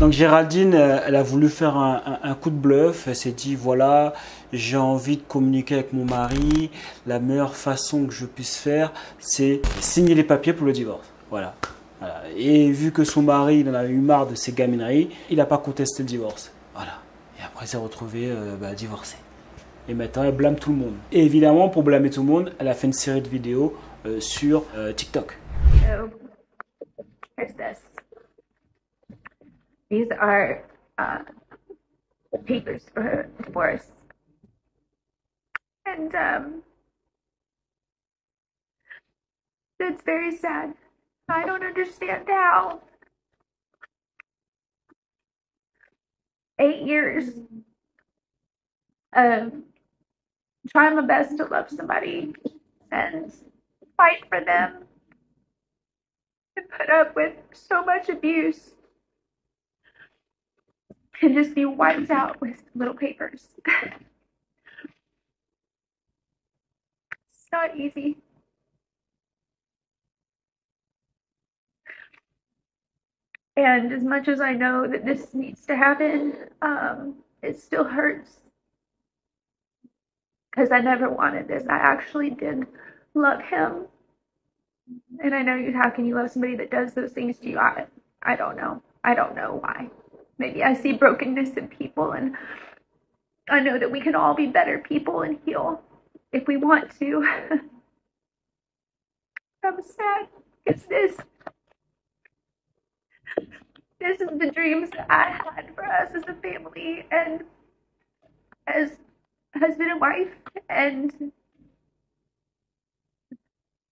Donc Géraldine, elle a voulu faire un coup de bluff. Elle s'est dit, voilà, j'ai envie de communiquer avec mon mari. La meilleure façon que je puisse faire, c'est signer les papiers pour le divorce. Voilà. Voilà. Et vu que son mari, il en a eu marre de ses gamineries, il n'a pas contesté le divorce. Voilà. Et après, il s'est retrouvé divorcé. Et maintenant, elle blâme tout le monde. Et évidemment, pour blâmer tout le monde, elle a fait une série de vidéos sur TikTok. Oh, here's this. These are the papers for her divorce. And it's very sad. I don't understand how. 8 years of trying my best to love somebody and fight for them and put up with so much abuse. Can just be wiped out with little papers. It's not easy. And as much as I know that this needs to happen, it still hurts. Because I never wanted this. I actually did love him. And I know you, how can you love somebody that does those things to you? I don't know. I don't know why. Maybe I see brokenness in people, and I know that we can all be better people and heal if we want to. I'm sad because this is the dreams that I had for us as a family and as husband and wife, and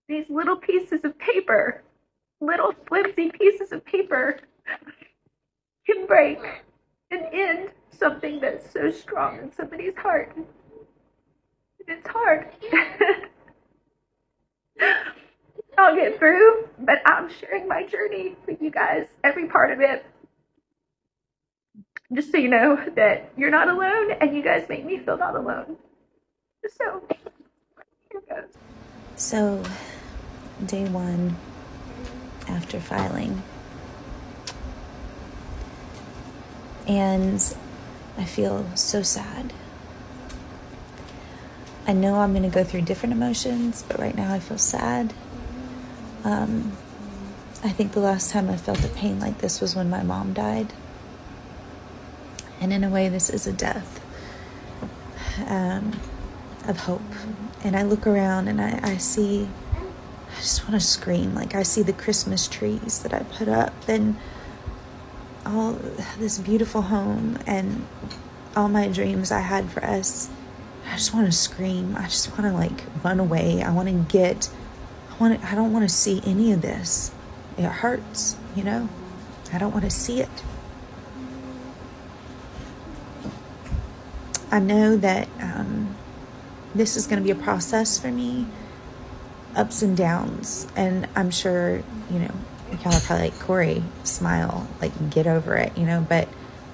these little pieces of paper, little flimsy pieces of paper, can break and end something that's so strong in somebody's heart. And it's hard. I'll get through, but I'm sharing my journey with you guys, every part of it. Just so you know that you're not alone, and you guys make me feel not alone. So, here goes. So, day one after filing. And I feel so sad. I know I'm gonna go through different emotions, but right now I feel sad. I think the last time I felt a pain like this was when my mom died. And in a way, this is a death of hope. And I look around and I see, I just wanna scream. Like I see the Christmas trees that I put up, and all this beautiful home and all my dreams I had for us. I just want to scream. I just want to like run away. I don't want to see any of this. It hurts, you know, I don't want to see it. I know that this is going to be a process for me, ups and downs. And I'm sure, you know, y'all are probably like, Corey, smile, like get over it, you know, but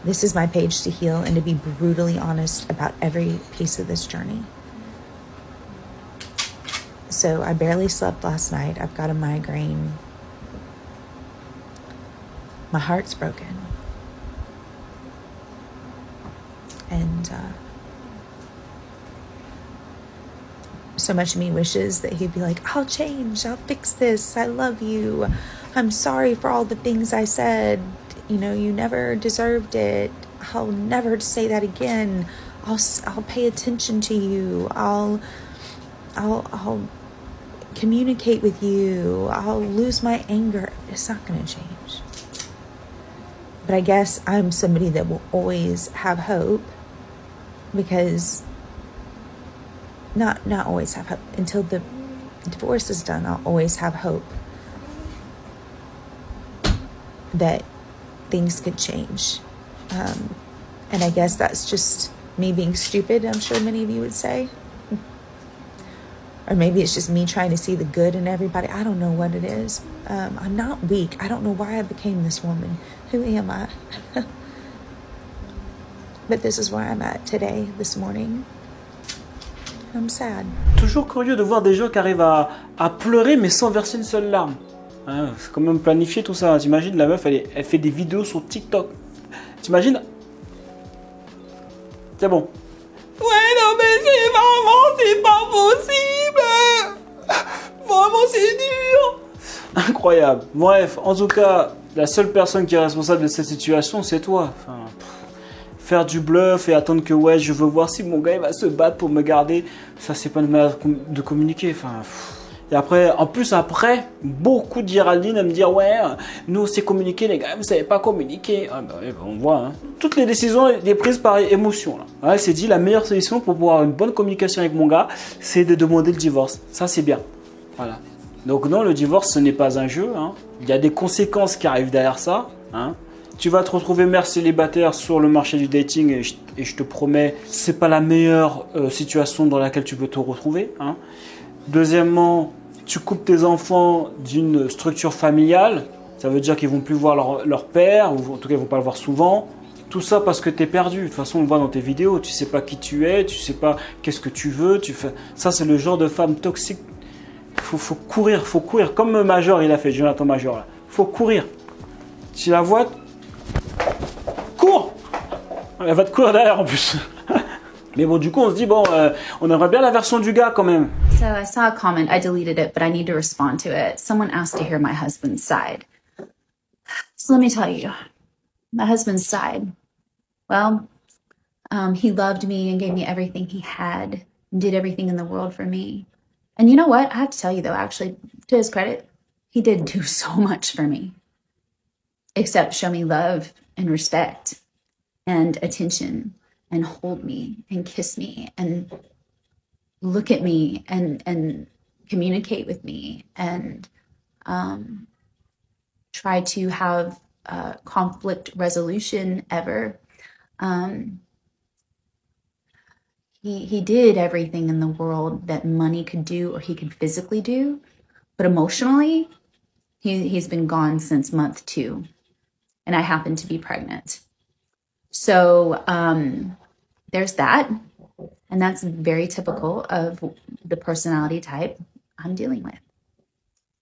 this is my page to heal and to be brutally honest about every piece of this journey. So I barely slept last night. I've got a migraine. My heart's broken. And so much of me wishes that he'd be like, I'll change, I'll fix this, I love you. I'm sorry for all the things I said, you know, you never deserved it. I'll never say that again. I'll pay attention to you. I'll communicate with you. I'll lose my anger. It's not going to change. But I guess I'm somebody that will always have hope, because not always have hope until the divorce is done. I'll always have hope that things could change. And I guess that's just me being stupid, I'm sure many of you would say. Or maybe it's just me trying to see the good in everybody. I don't know what it is. I'm not weak. I don't know why I became this woman. Who am I? But this is where I'm at today, this morning. I'm sad. Toujours curieux de voir des gens qui arrivent à pleurer mais sans verser une seule larme. Hein, c'est quand même planifié tout ça. T'imagines, la meuf, elle fait des vidéos sur TikTok. T'imagines? C'est bon. Ouais, non, mais c'est pas possible! Vraiment, c'est dur! Incroyable. Bref, en tout cas, la seule personne qui est responsable de cette situation, c'est toi. Enfin, faire du bluff et attendre que, ouais, je veux voir si mon gars il va se battre pour me garder, ça, c'est pas une manière de communiquer. Enfin, et après, en plus, après, beaucoup de Géraldine à me dire, ouais, nous, c'est communiquer, les gars, vous savez pas communiquer. Ah, bah, on voit, hein. Toutes les décisions, elles sont prises par émotion. Là. Elle s'est dit, la meilleure solution pour pouvoir avoir une bonne communication avec mon gars, c'est de demander le divorce. Ça, c'est bien. Voilà. Donc non, le divorce, ce n'est pas un jeu. Hein. Il y a des conséquences qui arrivent derrière ça. Hein. Tu vas te retrouver mère célibataire sur le marché du dating et je te promets, c'est pas la meilleure situation dans laquelle tu peux te retrouver. Hein. Deuxièmement, tu coupes tes enfants d'une structure familiale. Ça veut dire qu'ils ne vont plus voir leur père, ou en tout cas, ils ne vont pas le voir souvent. Tout ça parce que tu es perdu. De toute façon, on le voit dans tes vidéos. Tu ne sais pas qui tu es, tu ne sais pas qu'est-ce que tu veux. Ça, c'est le genre de femme toxique. Faut courir. Comme Major, il a fait, Jonathan Major. Là. Faut courir. Tu la vois, cours. Elle va te courir derrière en plus. Mais bon, du coup, on se dit, bon, on aimerait bien la version du gars quand même. So I saw a comment, I deleted it, but I need to respond to it. Someone asked to hear my husband's side. So let me tell you, my husband's side. Well, he loved me and gave me everything he had, and did everything in the world for me. And you know what? I have to tell you, though, actually, to his credit, he did do so much for me, except show me love and respect and attention and hold me and kiss me and look at me and communicate with me and try to have conflict resolution ever. He did everything in the world that money could do or he could physically do, but emotionally, he's been gone since month 2, and I happen to be pregnant. So there's that, and that's very typical of the personality type I'm dealing with.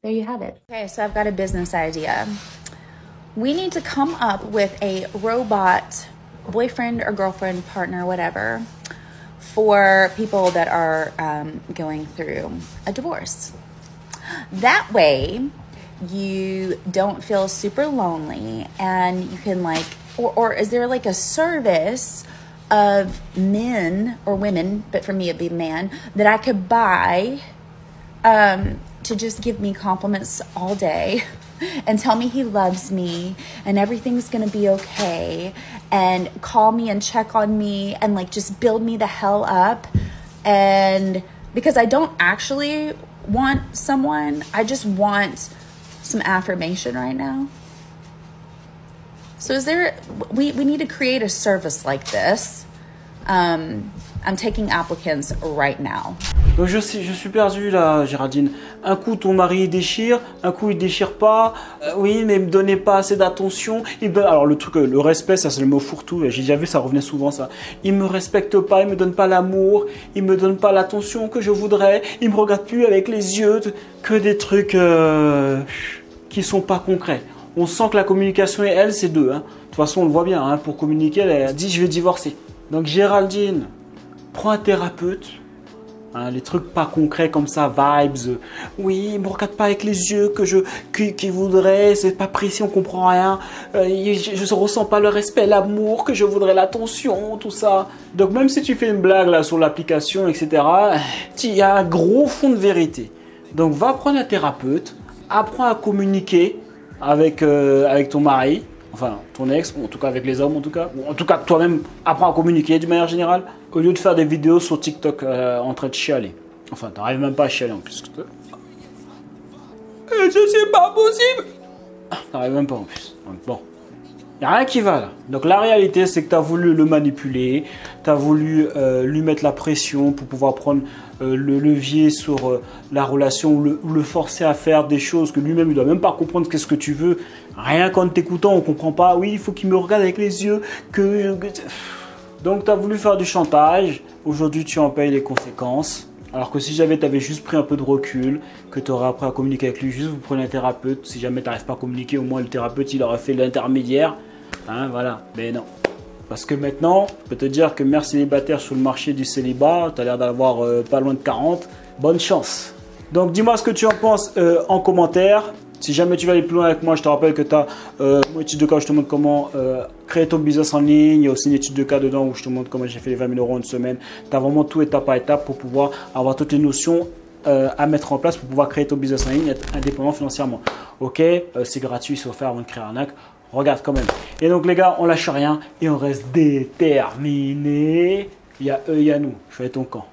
There you have it. Okay, so I've got a business idea. We need to come up with a robot boyfriend or girlfriend, partner, whatever, for people that are going through a divorce. That way you don't feel super lonely and you can like, or is there like a service of men or women, but for me it'd be man, that I could buy to just give me compliments all day and tell me he loves me and everything's gonna be okay and call me and check on me and like just build me the hell up? And because I don't actually want someone, I just want some affirmation right now. So is there, we need to create a service like this. I'm taking applicants right now. Donc je suis perdu là, Géraldine. Un coup ton mari déchire, un coup il déchire pas. Oui, mais il me donnait pas assez d'attention. Alors le truc, le respect, ça c'est le mot fourre-tout. J'ai déjà vu, ça revenait souvent ça. Il me respecte pas, il me donne pas l'amour, il me donne pas l'attention que je voudrais. Il me regarde plus avec les yeux, que des trucs qui sont pas concrets. On sent que la communication et elle, c'est deux. Hein. De toute façon, on le voit bien. Hein. Pour communiquer, elle dit je vais divorcer. Donc Géraldine, prends un thérapeute. Hein, les trucs pas concrets comme ça, vibes. Oui, il me regarde pas avec les yeux qu'il voudrait, c'est pas précis, on comprend rien. Je ressens pas le respect, l'amour, que je voudrais, l'attention, tout ça. Donc même si tu fais une blague là sur l'application, etc., il y a un gros fond de vérité. Donc va prendre un thérapeute, apprends à communiquer avec ton mari, enfin ton ex, ou en tout cas avec les hommes en tout cas, ou en tout cas toi-même, apprends à communiquer d'une manière générale. Au lieu de faire des vidéos sur TikTok en train de chialer. Enfin, t'arrives même pas à chialer en plus. C'est pas possible. T'arrives même pas en plus. Bon. Y a rien qui va là. Donc la réalité, c'est que t'as voulu le manipuler. T'as voulu lui mettre la pression pour pouvoir prendre le levier sur la relation ou le forcer à faire des choses que lui-même, il doit même pas comprendre qu'est-ce que tu veux. Rien qu'en t'écoutant, on comprend pas. Oui, il faut qu'il me regarde avec les yeux. Donc, tu as voulu faire du chantage. Aujourd'hui, tu en payes les conséquences. Alors que si jamais tu avais juste pris un peu de recul, que tu aurais appris à communiquer avec lui, juste vous prenez un thérapeute. Si jamais tu n'arrives pas à communiquer, au moins le thérapeute, il aurait fait l'intermédiaire. Hein, voilà. Mais non. Parce que maintenant, je peux te dire que mère célibataire sur le marché du célibat, tu as l'air d'avoir pas loin de 40. Bonne chance. Donc dis-moi ce que tu en penses en commentaire. Si jamais tu veux aller plus loin avec moi, je te rappelle que tu as mon étude de cas où je te montre comment créer ton business en ligne. Il y a aussi une étude de cas dedans où je te montre comment j'ai fait les 20 000 € en une semaine. Tu as vraiment tout étape par étape pour pouvoir avoir toutes les notions à mettre en place pour pouvoir créer ton business en ligne, être indépendant financièrement. Ok, c'est gratuit, c'est offert avant de créer un arnaque. Regarde quand même. Et donc les gars, on lâche rien et on reste déterminés. Il y a eux, il y a nous. Je vais être ton camp.